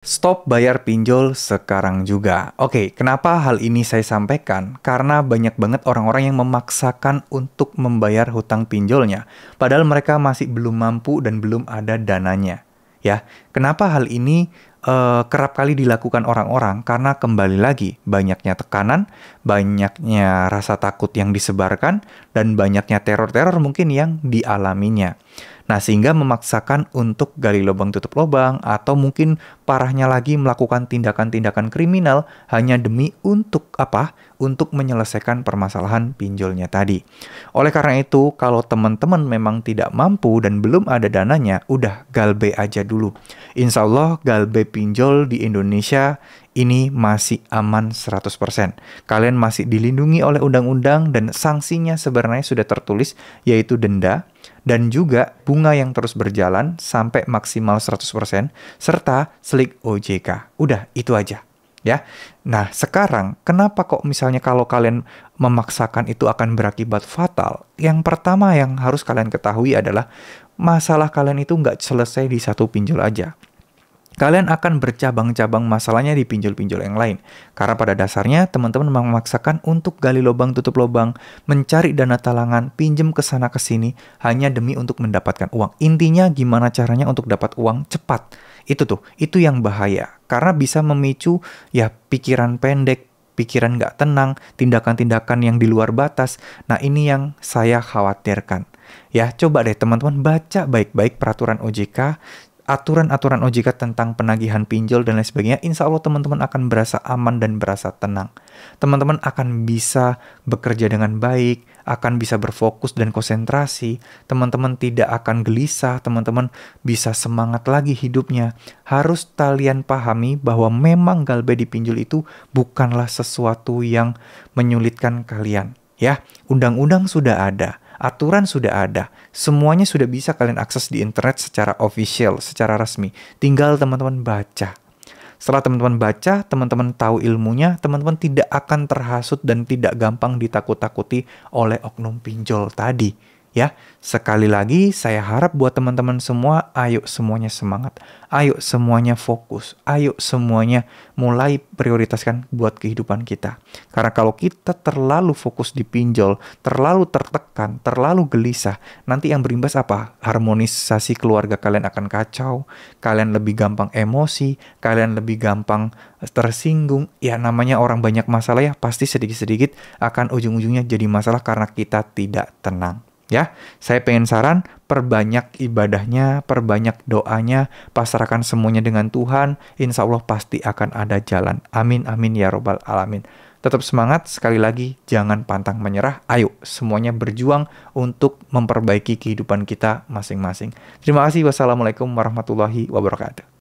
Stop bayar pinjol sekarang juga. Oke, kenapa hal ini saya sampaikan? Karena banyak banget orang-orang yang memaksakan untuk membayar hutang pinjolnya, padahal mereka masih belum mampu dan belum ada dananya. Ya, kenapa hal ini kerap kali dilakukan orang-orang? Karena kembali lagi, banyaknya tekanan, banyaknya rasa takut yang disebarkan, dan banyaknya teror-teror mungkin yang dialaminya. Nah, sehingga memaksakan untuk gali lubang tutup lubang, atau mungkin parahnya lagi melakukan tindakan-tindakan kriminal hanya demi untuk apa? Untuk menyelesaikan permasalahan pinjolnya tadi. Oleh karena itu, kalau teman-teman memang tidak mampu dan belum ada dananya, udah galbe aja dulu. Insya Allah galbe pinjol di Indonesia ini masih aman 100%. Kalian masih dilindungi oleh undang-undang dan sanksinya sebenarnya sudah tertulis, yaitu denda dan juga bunga yang terus berjalan sampai maksimal 100% serta selik OJK. Udah, itu aja. Ya. Nah, sekarang kenapa kok misalnya kalau kalian memaksakan itu akan berakibat fatal? Yang pertama yang harus kalian ketahui adalah masalah kalian itu nggak selesai di satu pinjol aja. Kalian akan bercabang-cabang masalahnya di pinjol-pinjol yang lain. Karena pada dasarnya teman-teman memaksakan untuk gali lubang tutup lubang, mencari dana talangan, pinjem ke sana ke sini hanya demi untuk mendapatkan uang. Intinya gimana caranya untuk dapat uang cepat. Itu yang bahaya. Karena bisa memicu ya pikiran pendek, pikiran nggak tenang, tindakan-tindakan yang di luar batas. Nah, ini yang saya khawatirkan. Ya, coba deh teman-teman baca baik-baik peraturan OJK, aturan-aturan OJK tentang penagihan pinjol dan lain sebagainya. Insya Allah teman-teman akan berasa aman dan berasa tenang. Teman-teman akan bisa bekerja dengan baik, akan bisa berfokus dan konsentrasi. Teman-teman tidak akan gelisah, teman-teman bisa semangat lagi hidupnya. Harus kalian pahami bahwa memang galbe di pinjol itu bukanlah sesuatu yang menyulitkan kalian. Ya, undang-undang sudah ada. Aturan sudah ada, semuanya sudah bisa kalian akses di internet secara official, secara resmi. Tinggal teman-teman baca. Setelah teman-teman baca, teman-teman tahu ilmunya, teman-teman tidak akan terhasut dan tidak gampang ditakut-takuti oleh oknum pinjol tadi. Ya, sekali lagi saya harap buat teman-teman semua, ayo semuanya semangat, ayo semuanya fokus, ayo semuanya mulai prioritaskan buat kehidupan kita. Karena kalau kita terlalu fokus di pinjol, terlalu tertekan, terlalu gelisah, nanti yang berimbas apa? Harmonisasi keluarga kalian akan kacau, kalian lebih gampang emosi, kalian lebih gampang tersinggung. Ya, namanya orang banyak masalah ya, pasti sedikit-sedikit akan ujung-ujungnya jadi masalah karena kita tidak tenang. Ya, saya pengen saran, perbanyak ibadahnya, perbanyak doanya, pasrahkan semuanya dengan Tuhan, insya Allah pasti akan ada jalan. Amin, amin, ya robbal alamin. Tetap semangat, sekali lagi, jangan pantang menyerah. Ayo, semuanya berjuang untuk memperbaiki kehidupan kita masing-masing. Terima kasih, wassalamualaikum warahmatullahi wabarakatuh.